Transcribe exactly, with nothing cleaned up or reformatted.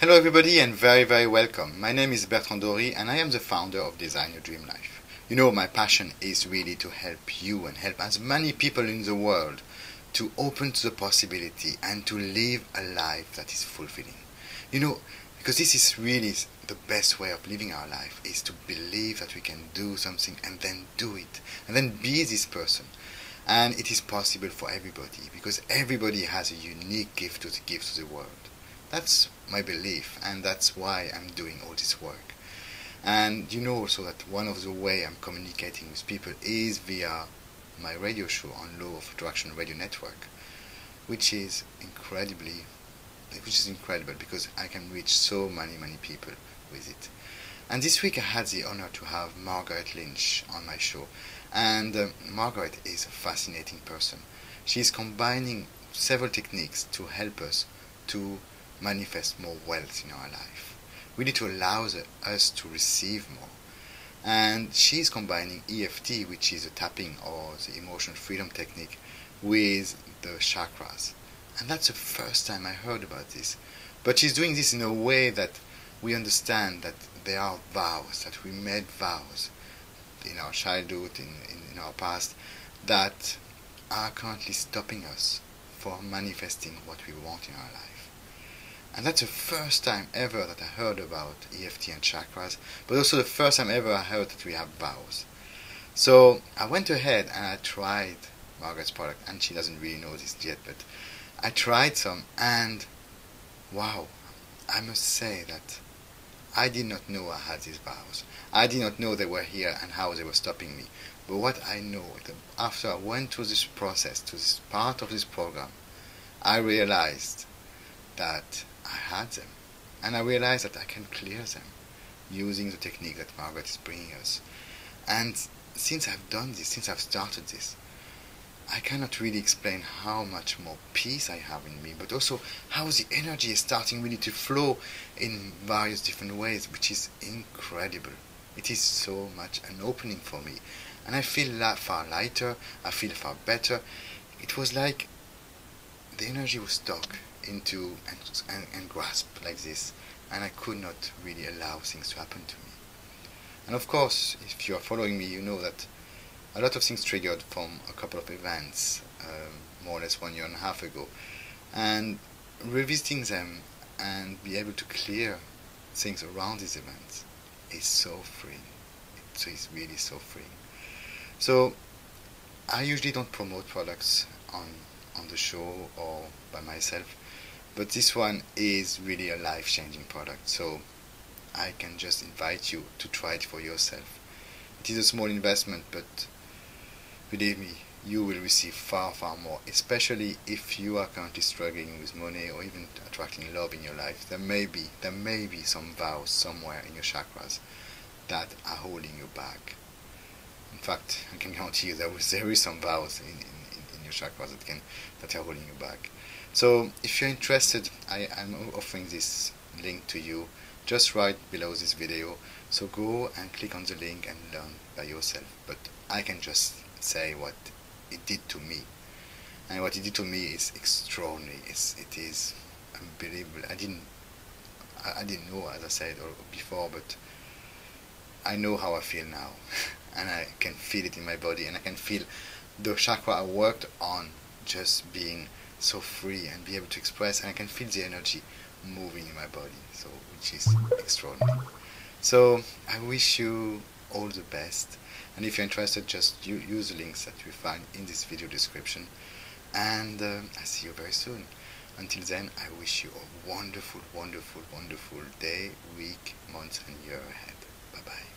Hello everybody and very very welcome. My name is Bertrand Dory and I am the founder of Design Your Dream Life. You know, my passion is really to help you and help as many people in the world to open to the possibility and to live a life that is fulfilling. You know, because this is really the best way of living our life, is to believe that we can do something and then do it and then be this person. And it is possible for everybody because everybody has a unique gift to give to the world. That's my belief, and that's why I'm doing all this work. And you know also that one of the way I'm communicating with people is via my radio show on Law of Attraction Radio Network, which is incredibly, which is incredible because I can reach so many many people with it. And this week I had the honor to have Margaret Lynch on my show, and uh, Margaret is a fascinating person. She's combining several techniques to help us to manifest more wealth in our life. We need to allow the, us to receive more. And she's combining E F T, which is the tapping or the emotional freedom technique, with the chakras. And that's the first time I heard about this. But she's doing this in a way that we understand that there are vows, that we made vows in our childhood, in, in, in our past, that are currently stopping us from manifesting what we want in our life. And that's the first time ever that I heard about E F T and chakras, but also the first time ever I heard that we have vows. So I went ahead and I tried Margaret's product, and she doesn't really know this yet, but I tried some, and wow, I must say that I did not know I had these vows. I did not know they were here and how they were stopping me. But what I know, after I went through this process, to this part of this program, I realized that I had them, and I realized that I can clear them using the technique that Margaret is bringing us. And since I've done this, since I've started this, I cannot really explain how much more peace I have in me, but also how the energy is starting really to flow in various different ways, which is incredible. It is so much an opening for me, and I feel far lighter, I feel far better. It was like the energy was stuck into and, and, and grasp like this, and I could not really allow things to happen to me. And of course, if you are following me, you know that a lot of things triggered from a couple of events um, more or less one year and a half ago, and revisiting them and be able to clear things around these events is so freeing. It is really so freeing. So I usually don't promote products on on the show or by myself, but this one is really a life-changing product, so I can just invite you to try it for yourself. It is a small investment, but believe me, you will receive far, far more, especially if you are currently struggling with money or even attracting love in your life. There may be, there may be some vows somewhere in your chakras that are holding you back. In fact, I can guarantee you there is, there is some vows in, in, in your chakras that, can, that are holding you back. So if you're interested, I, I'm offering this link to you just right below this video, so go and click on the link and learn by yourself. But I can just say what it did to me, and what it did to me is extraordinary. It's, it is unbelievable. I didn't, I, I didn't know, as I said before, but I know how I feel now, and I can feel it in my body, and I can feel the chakra I worked on just being so free and be able to express, and I can feel the energy moving in my body, so which is extraordinary. So I wish you all the best, and if you're interested, just use the links that you find in this video description, and uh, I'll see you very soon. Until then, I wish you a wonderful, wonderful, wonderful day, week, month and year ahead. Bye bye.